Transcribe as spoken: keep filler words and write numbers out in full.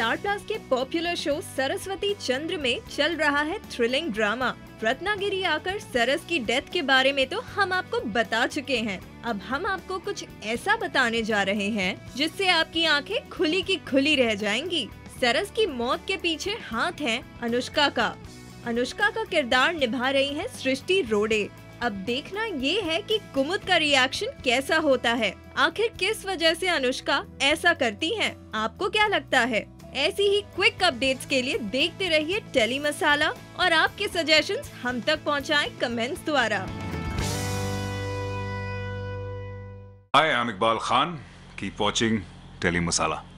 Star Plus के popular show Saraswati Chandra में चल रहा है थ्रिलिंग ड्रामा। रत्नागिरी आकर सरस की डेथ के बारे में तो हम आपको बता चुके हैं। अब हम आपको कुछ ऐसा बताने जा रहे हैं जिससे आपकी आंखें खुली की खुली रह जाएंगी। सरस की मौत के पीछे हाथ है अनुष्का का। अनुष्का का किरदार निभा रही है सृष्टि रोडे। अब देखना ये है कि कुमुद का रिएक्शन कैसा होता है। आखिर किस वजह से अनुष्का ऐसा करती हैं? आपको क्या लगता है? ऐसी ही क्विक अपडेट्स के लिए देखते रहिए टेली मसाला और आपके सजेशंस हम तक पहुंचाएं कमेंट्स द्वारा। Hi, I am Iqbal Khan. Keep watching Telly masala.